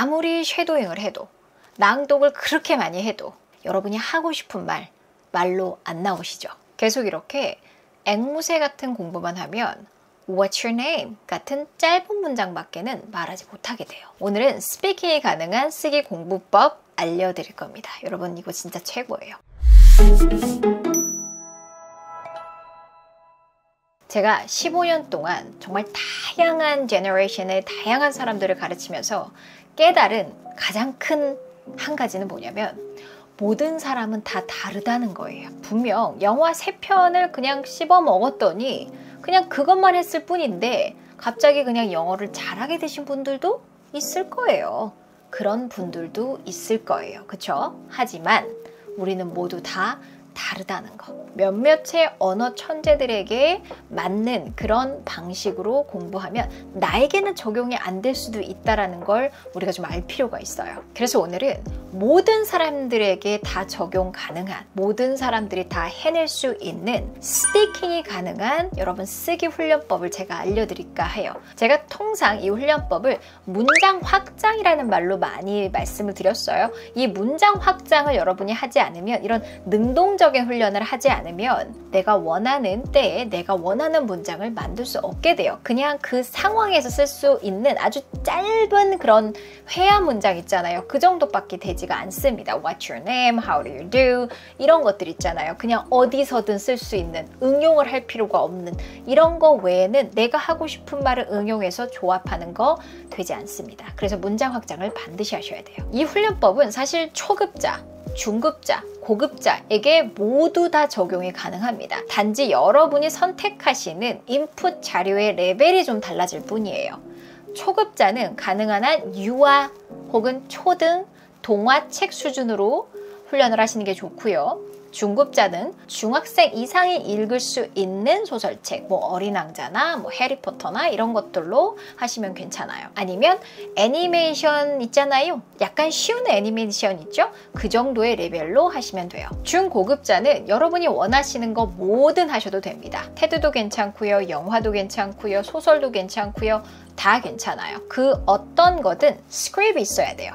아무리 섀도잉을 해도 낭독을 그렇게 많이 해도 여러분이 하고 싶은 말 말로 안 나오시죠. 계속 이렇게 앵무새 같은 공부만 하면 What's your name? 같은 짧은 문장밖에는 말하지 못하게 돼요. 오늘은 스피킹이 가능한 쓰기 공부법 알려드릴 겁니다. 여러분 이거 진짜 최고예요. 제가 15년 동안 정말 다양한 제너레이션의 다양한 사람들을 가르치면서 깨달은 가장 큰 한 가지는 뭐냐면 모든 사람은 다 다르다는 거예요. 분명 영화 3편을 그냥 씹어 먹었더니 그냥 그것만 했을 뿐인데 갑자기 그냥 영어를 잘하게 되신 분들도 있을 거예요. 그런 분들도 있을 거예요. 그쵸? 하지만 우리는 모두 다 다르다는 거. 몇몇의 언어 천재들에게 맞는 그런 방식으로 공부하면 나에게는 적용이 안 될 수도 있다는 걸 우리가 좀 알 필요가 있어요. 그래서 오늘은 모든 사람들에게 다 적용 가능한, 모든 사람들이 다 해낼 수 있는 스피킹이 가능한 여러분 쓰기 훈련법을 제가 알려드릴까 해요. 제가 통상 이 훈련법을 문장 확장이라는 말로 많이 말씀을 드렸어요. 이 문장 확장을 여러분이 하지 않으면, 이런 능동적인 훈련을 하지 않으면 내가 원하는 때에 내가 원하는 문장을 만들 수 없게 돼요. 그냥 그 상황에서 쓸 수 있는 아주 짧은 그런 회화 문장 있잖아요. 그 정도밖에 되지가 않습니다. What's your name? How do you do? 이런 것들 있잖아요. 그냥 어디서든 쓸 수 있는, 응용을 할 필요가 없는 이런 거 외에는 내가 하고 싶은 말을 응용해서 조합하는 거 되지 않습니다. 그래서 문장 확장을 반드시 하셔야 돼요. 이 훈련법은 사실 초급자, 중급자, 고급자에게 모두 다 적용이 가능합니다. 단지 여러분이 선택하시는 인풋 자료의 레벨이 좀 달라질 뿐이에요. 초급자는 가능한 한 유아 혹은 초등, 동화책 수준으로 훈련을 하시는 게 좋고요. 중급자는 중학생 이상이 읽을 수 있는 소설책, 뭐 어린 왕자나 뭐 해리포터나 이런 것들로 하시면 괜찮아요. 아니면 애니메이션 있잖아요. 약간 쉬운 애니메이션 있죠? 그 정도의 레벨로 하시면 돼요. 중고급자는 여러분이 원하시는 거 뭐든 하셔도 됩니다. 테드도 괜찮고요, 영화도 괜찮고요, 소설도 괜찮고요, 다 괜찮아요. 그 어떤 거든 스크립이 있어야 돼요.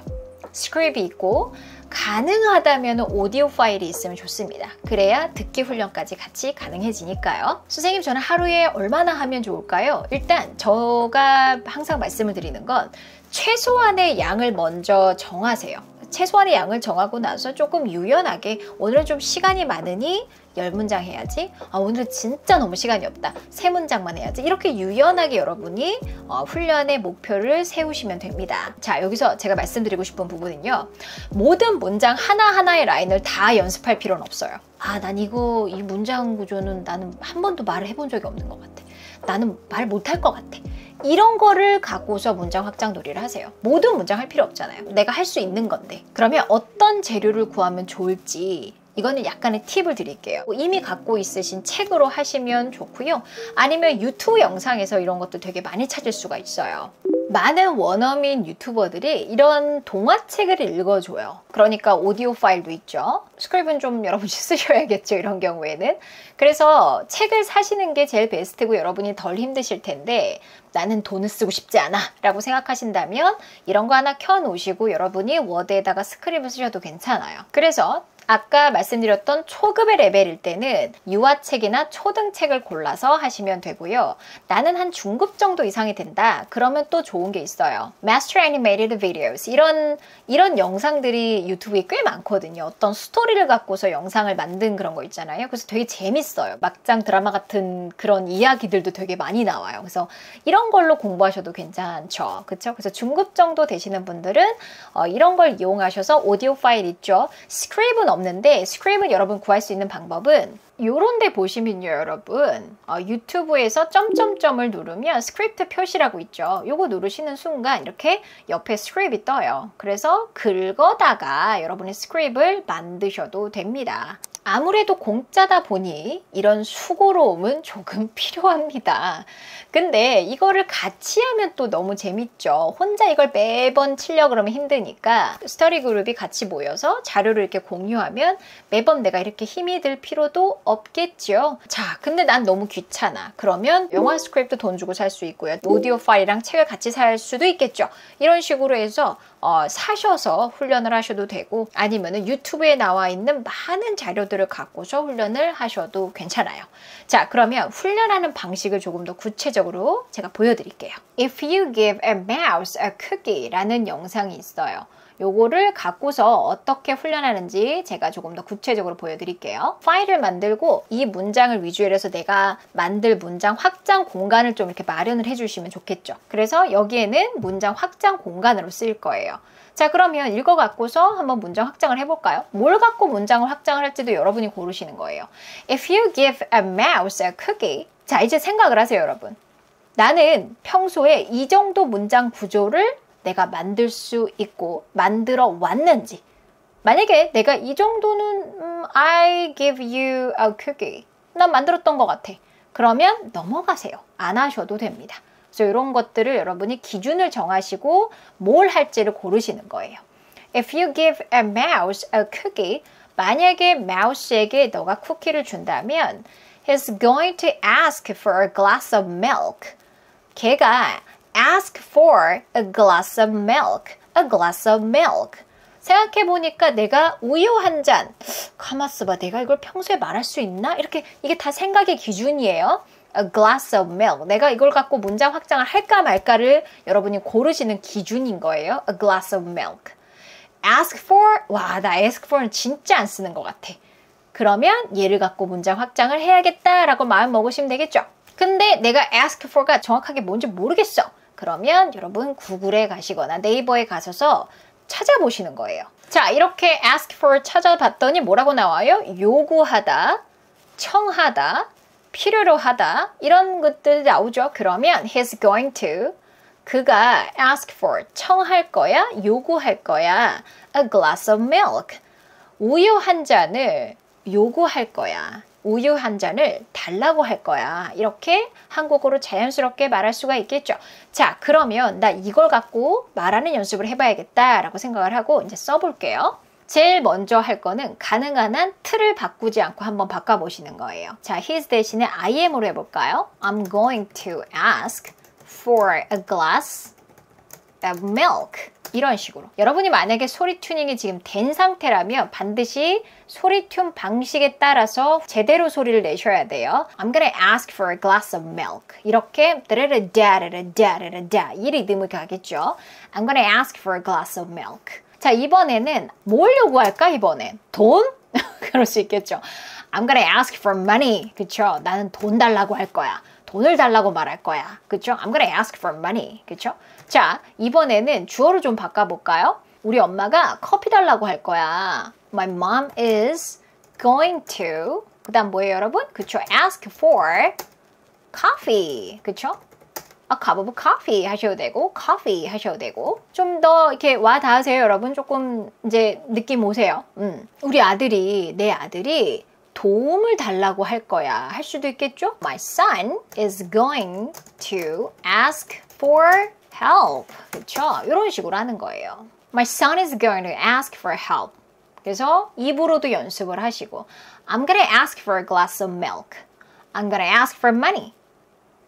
스크립이 있고 가능하다면 오디오 파일이 있으면 좋습니다. 그래야 듣기 훈련까지 같이 가능해지니까요. 선생님, 저는 하루에 얼마나 하면 좋을까요? 일단 제가 항상 말씀을 드리는 건 최소한의 양을 먼저 정하세요. 최소한의 양을 정하고 나서 조금 유연하게, 오늘은 좀 시간이 많으니 10문장 해야지, 오늘은 진짜 너무 시간이 없다, 3문장만 해야지, 이렇게 유연하게 여러분이 훈련의 목표를 세우시면 됩니다. 자, 여기서 제가 말씀드리고 싶은 부분은요, 모든 문장 하나하나의 라인을 다 연습할 필요는 없어요. 난 이 문장 구조는 나는 한 번도 말을 해본 적이 없는 것 같아, 나는 말 못할 것 같아, 이런 거를 갖고서 문장 확장 놀이를 하세요. 모든 문장 할 필요 없잖아요. 내가 할 수 있는 건데. 그러면 어떤 재료를 구하면 좋을지 이거는 약간의 팁을 드릴게요. 이미 갖고 있으신 책으로 하시면 좋고요. 아니면 유튜브 영상에서 이런 것도 되게 많이 찾을 수가 있어요. 많은 원어민 유튜버들이 이런 동화책을 읽어줘요. 그러니까 오디오 파일도 있죠. 스크립은 좀 여러분이 쓰셔야겠죠, 이런 경우에는. 그래서 책을 사시는 게 제일 베스트고 여러분이 덜 힘드실 텐데 나는 돈을 쓰고 싶지 않아 라고 생각하신다면 이런 거 하나 켜놓으시고 여러분이 워드에다가 스크립을 쓰셔도 괜찮아요. 그래서 아까 말씀드렸던 초급의 레벨일 때는 유아책이나 초등책을 골라서 하시면 되고요. 나는 한 중급 정도 이상이 된다. 그러면 또 좋은 게 있어요. Master Animated Videos, 이런 영상들이 유튜브에 꽤 많거든요. 어떤 스토리를 갖고서 영상을 만든 그런 거 있잖아요. 그래서 되게 재밌어요. 막장 드라마 같은 그런 이야기들도 되게 많이 나와요. 그래서 이런 걸로 공부하셔도 괜찮죠. 그쵸? 그래서 중급 정도 되시는 분들은 이런 걸 이용하셔서, 오디오 파일 있죠. 스크립은 없는데, 스크립은 여러분 구할 수 있는 방법은 요런 데 보시면요, 여러분 유튜브에서 점점점을 누르면 스크립트 표시라고 있죠. 요거 누르시는 순간 이렇게 옆에 스크립이 떠요. 그래서 긁어다가 여러분의 스크립을 만드셔도 됩니다. 아무래도 공짜다 보니 이런 수고로움은 조금 필요합니다. 근데 이거를 같이 하면 또 너무 재밌죠. 혼자 이걸 매번 치려고 그러면 힘드니까 스터디 그룹이 같이 모여서 자료를 이렇게 공유하면 매번 내가 이렇게 힘이 들 필요도 없겠죠. 자, 근데 난 너무 귀찮아. 그러면 영화 스크립트 돈 주고 살 수 있고요. 오디오 파일이랑 책을 같이 살 수도 있겠죠. 이런 식으로 해서 사셔서 훈련을 하셔도 되고, 아니면은 유튜브에 나와 있는 많은 자료들을 갖고서 훈련을 하셔도 괜찮아요. 자, 그러면 훈련하는 방식을 조금 더 구체적으로 제가 보여드릴게요. If you give a mouse a cookie 라는 영상이 있어요. 요거를 갖고서 어떻게 훈련하는지 제가 조금 더 구체적으로 보여드릴게요. 파일을 만들고 이 문장을 위주로 해서 내가 만들 문장 확장 공간을 좀 이렇게 마련을 해주시면 좋겠죠. 그래서 여기에는 문장 확장 공간으로 쓸 거예요. 자, 그러면 읽어 갖고서 한번 문장 확장을 해볼까요? 뭘 갖고 문장을 확장을 할지도 여러분이 고르시는 거예요. If you give a mouse a cookie. 자, 이제 생각을 하세요, 여러분. 나는 평소에 이 정도 문장 구조를 내가 만들 수 있고 만들어 왔는지, 만약에 내가 이 정도는 I give you a cookie 난 만들었던 것 같아, 그러면 넘어가세요. 안 하셔도 됩니다. 그래서 이런 것들을 여러분이 기준을 정하시고 뭘 할지를 고르시는 거예요. If you give a mouse a cookie, 만약에 마우스에게 너가 쿠키를 준다면 He's going to ask for a glass of milk. 걔가 ask for a glass of milk, a glass of milk. 생각해보니까 내가 우유 한 잔, 가만있어봐, 내가 이걸 평소에 말할 수 있나? 이렇게, 이게 다 생각의 기준이에요. A glass of milk. 내가 이걸 갖고 문장 확장을 할까 말까를 여러분이 고르시는 기준인 거예요. A glass of milk. Ask for, 와, 나 ask for는 진짜 안 쓰는 것 같아. 그러면 얘를 갖고 문장 확장을 해야겠다라고 마음 먹으시면 되겠죠. 근데 내가 ask for가 정확하게 뭔지 모르겠어. 그러면 여러분 구글에 가시거나 네이버에 가셔서 찾아보시는 거예요. 자, 이렇게 ask for 찾아봤더니 뭐라고 나와요? 요구하다, 청하다, 필요로 하다, 이런 것들이 나오죠. 그러면 he's going to, 그가 ask for, 청할 거야, 요구할 거야, a glass of milk, 우유 한 잔을 요구할 거야, 우유 한 잔을 달라고 할 거야, 이렇게 한국어로 자연스럽게 말할 수가 있겠죠. 자, 그러면 나 이걸 갖고 말하는 연습을 해봐야겠다 라고 생각을 하고 이제 써볼게요. 제일 먼저 할 거는 가능한 한 틀을 바꾸지 않고 한번 바꿔보시는 거예요. 자, his 대신에 I am으로 해볼까요? I'm going to ask for a glass of milk. 이런 식으로. 여러분이 만약에 소리 튜닝이 지금 된 상태라면 반드시 소리 튠 방식에 따라서 제대로 소리를 내셔야 돼요. I'm gonna ask for a glass of milk. 이렇게 다라라다라다라다 이 리듬을 가겠죠. I'm gonna ask for a glass of milk. 자, 이번에는 뭘 요구할까 이번엔? 돈? 그럴 수 있겠죠. I'm gonna ask for money. 그쵸? 나는 돈 달라고 할 거야. 돈을 달라고 말할 거야. 그쵸? I'm gonna ask for money. 그쵸? 자, 이번에는 주어를 좀 바꿔볼까요? 우리 엄마가 커피 달라고 할 거야. My mom is going to, 그 다음 뭐예요 여러분? 그쵸? ask for coffee. 그쵸? A cup of coffee 하셔도 되고 coffee 하셔도 되고, 좀 더 이렇게 와 닿으세요 여러분. 조금 이제 느낌 오세요. 우리 아들이, 내 아들이 도움을 달라고 할 거야 할 수도 있겠죠? My son is going to ask for help. 그쵸? 이런 식으로 하는 거예요. My son is going to ask for help. 그래서 입으로도 연습을 하시고 I'm gonna ask for a glass of milk. I'm gonna ask for money.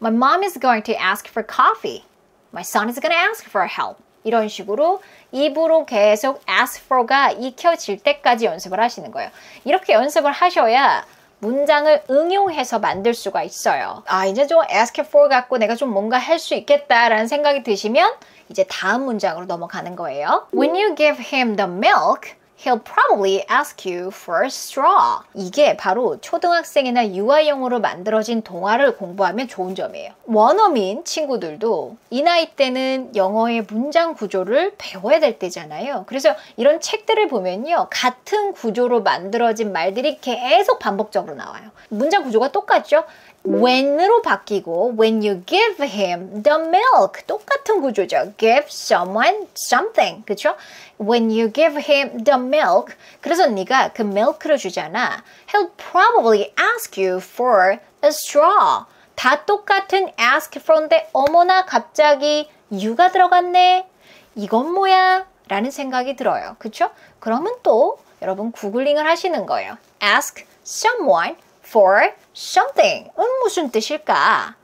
My mom is going to ask for coffee. My son is gonna ask for help. 이런 식으로 입으로 계속 ask for가 익혀질 때까지 연습을 하시는 거예요. 이렇게 연습을 하셔야 문장을 응용해서 만들 수가 있어요. 아, 이제 좀 ask for 갖고 내가 좀 뭔가 할 수 있겠다라는 생각이 드시면 이제 다음 문장으로 넘어가는 거예요. When you give him the milk, he'll probably ask you for a straw. 이게 바로 초등학생이나 유아용으로 만들어진 동화를 공부하면 좋은 점이에요. 원어민 친구들도 이 나이 때는 영어의 문장 구조를 배워야 될 때잖아요. 그래서 이런 책들을 보면요, 같은 구조로 만들어진 말들이 계속 반복적으로 나와요. 문장 구조가 똑같죠? when으로 바뀌고 when you give him the milk 똑같은 구조죠. give someone something, 그쵸? when you give him the milk, 그래서 네가 그 milk를 주잖아. he'll probably ask you for a straw. 다 똑같은 ask frown데 어머나 갑자기 you가 들어갔네, 이건 뭐야? 라는 생각이 들어요. 그쵸? 그러면 또 여러분 구글링을 하시는 거예요. ask someone for something 은 무슨 뜻일까?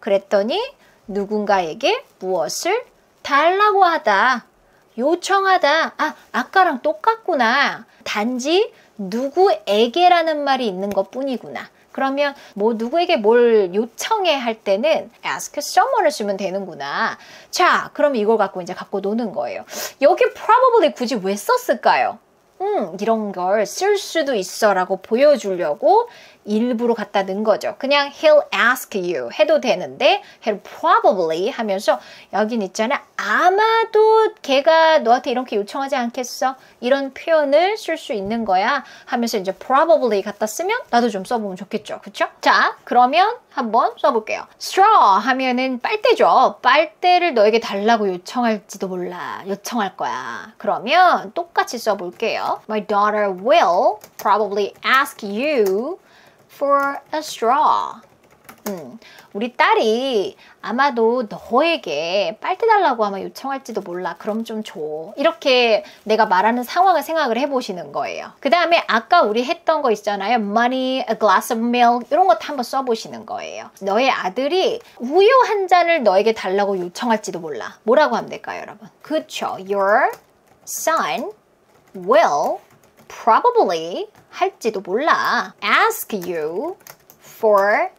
그랬더니 누군가에게 무엇을 달라고 하다, 요청하다. 아, 아까랑 똑같구나. 단지 누구에게라는 말이 있는 것 뿐이구나. 그러면 뭐 누구에게 뭘 요청해 할 때는 ask someone을 쓰면 되는구나. 자, 그럼 이걸 갖고 이제 갖고 노는 거예요. 여기 probably 굳이 왜 썼을까요? 이런 걸 쓸 수도 있어 라고 보여주려고 일부러 갖다 넣은 거죠. 그냥 he'll ask you 해도 되는데 he'll probably 하면서 여긴 있잖아, 아마도 걔가 너한테 이렇게 요청하지 않겠어, 이런 표현을 쓸 수 있는 거야 하면서 이제 probably 갖다 쓰면 나도 좀 써보면 좋겠죠. 그쵸? 자, 그러면 한번 써볼게요. straw 하면은 빨대죠. 빨대를 너에게 달라고 요청할지도 몰라, 요청할 거야. 그러면 똑같이 써볼게요. My daughter will probably ask you for a straw. 우리 딸이 아마도 너에게 빨대 달라고 아마 요청할지도 몰라. 그럼 좀 줘. 이렇게 내가 말하는 상황을 생각을 해보시는 거예요. 그 다음에 아까 우리 했던 거 있잖아요. money, a glass of milk 이런 것도 한번 써보시는 거예요. 너의 아들이 우유 한 잔을 너에게 달라고 요청할지도 몰라. 뭐라고 하면 될까요, 여러분? 그쵸. Your son will probably 할지도 몰라 ask you for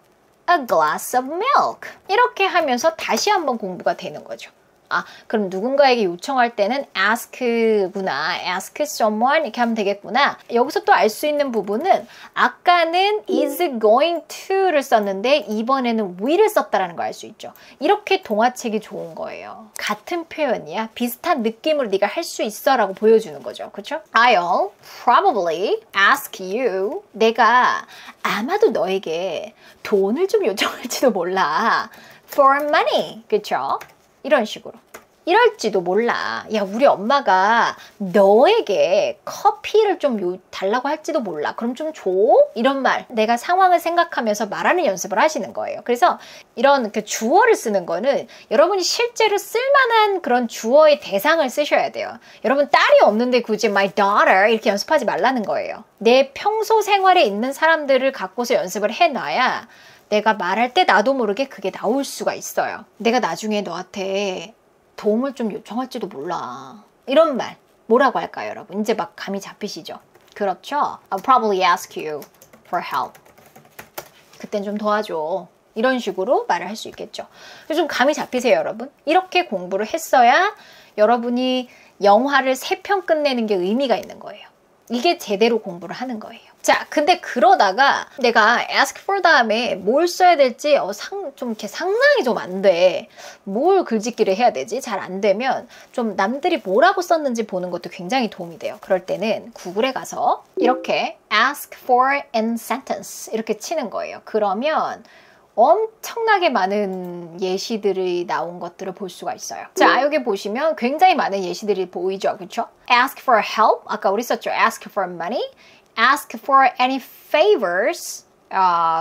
a glass of milk. 이렇게 하면서 다시 한번 공부가 되는 거죠. 아, 그럼 누군가에게 요청할 때는 ask구나, ask someone 이렇게 하면 되겠구나. 여기서 또 알 수 있는 부분은 아까는 is going to를 썼는데 이번에는 will을 썼다라는 걸 알 수 있죠. 이렇게 동화책이 좋은 거예요. 같은 표현이야, 비슷한 느낌으로 네가 할 수 있어 라고 보여주는 거죠. 그쵸? I'll probably ask you, 내가 아마도 너에게 돈을 좀 요청할지도 몰라 for money. 그쵸? 이런 식으로. 이럴지도 몰라. 야, 우리 엄마가 너에게 커피를 좀 달라고 할지도 몰라. 그럼 좀 줘? 이런 말. 내가 상황을 생각하면서 말하는 연습을 하시는 거예요. 그래서 이런 그 주어를 쓰는 거는 여러분이 실제로 쓸만한 그런 주어의 대상을 쓰셔야 돼요. 여러분 딸이 없는데 굳이 my daughter 이렇게 연습하지 말라는 거예요. 내 평소 생활에 있는 사람들을 갖고서 연습을 해놔야 내가 말할 때 나도 모르게 그게 나올 수가 있어요. 내가 나중에 너한테 도움을 좀 요청할지도 몰라. 이런 말 뭐라고 할까요, 여러분? 이제 막 감이 잡히시죠? 그렇죠? I'll probably ask you for help. 그땐 좀 도와줘. 이런 식으로 말을 할 수 있겠죠. 그래서 좀 감이 잡히세요, 여러분. 이렇게 공부를 했어야 여러분이 영화를 3편 끝내는 게 의미가 있는 거예요. 이게 제대로 공부를 하는 거예요. 자, 근데 그러다가 내가 ask for 다음에 뭘 써야 될지 좀 이렇게 상상이 좀 안 돼. 뭘 글짓기를 해야 되지? 잘 안 되면 좀 남들이 뭐라고 썼는지 보는 것도 굉장히 도움이 돼요. 그럴 때는 구글에 가서 이렇게 ask for an sentence 이렇게 치는 거예요. 그러면 엄청나게 많은 예시들이 나온 것들을 볼 수가 있어요. 자, 여기 보시면 굉장히 많은 예시들이 보이죠. 그쵸? ask for help, 아까 우리 썼죠. ask for money, ask for any favors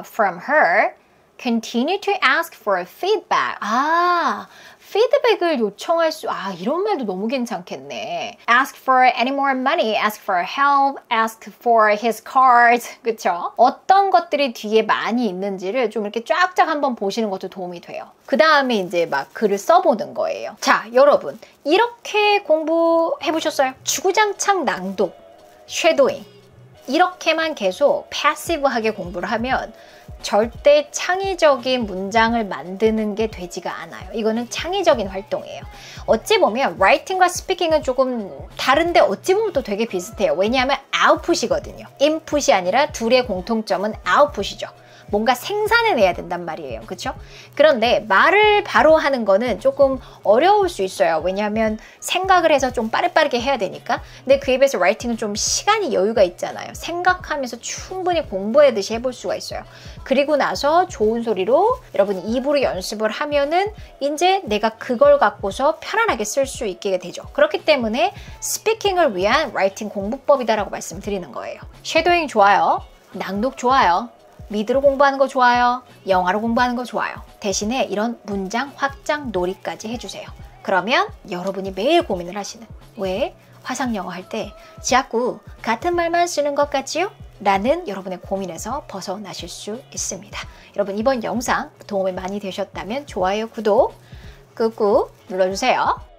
from her, continue to ask for feedback. 아, 피드백을 요청할 수, 아, 이런 말도 너무 괜찮겠네. ask for any more money, ask for help, ask for his cards. 그쵸? 어떤 것들이 뒤에 많이 있는지를 좀 이렇게 쫙쫙 한번 보시는 것도 도움이 돼요. 그 다음에 이제 막 글을 써보는 거예요. 자, 여러분 이렇게 공부해보셨어요? 주구장창 낭독, 쉐도잉 이렇게만 계속 패시브하게 공부를 하면 절대 창의적인 문장을 만드는 게 되지가 않아요. 이거는 창의적인 활동이에요. 어찌 보면 라이팅과 스피킹은 조금 다른데 어찌 보면 또 되게 비슷해요. 왜냐하면 아웃풋이거든요. 인풋이 아니라 둘의 공통점은 아웃풋이죠. 뭔가 생산해내야 된단 말이에요. 그쵸? 그런데 말을 바로 하는 거는 조금 어려울 수 있어요. 왜냐하면 생각을 해서 좀 빠르게 해야 되니까. 근데 그에 비해서 라이팅은 좀 시간이 여유가 있잖아요. 생각하면서 충분히 공부하듯이 해볼 수가 있어요. 그리고 나서 좋은 소리로 여러분 입으로 연습을 하면은 이제 내가 그걸 갖고서 편안하게 쓸 수 있게 되죠. 그렇기 때문에 스피킹을 위한 라이팅 공부법이다라고 말씀드리는 거예요. 쉐도잉 좋아요. 낭독 좋아요. 미드로 공부하는 거 좋아요. 영화로 공부하는 거 좋아요. 대신에 이런 문장 확장 놀이까지 해주세요. 그러면 여러분이 매일 고민을 하시는, 왜 화상영어 할 때 자꾸 같은 말만 쓰는 것 같지요? 라는 여러분의 고민에서 벗어나실 수 있습니다. 여러분 이번 영상 도움이 많이 되셨다면 좋아요, 구독 꾹꾹 눌러주세요.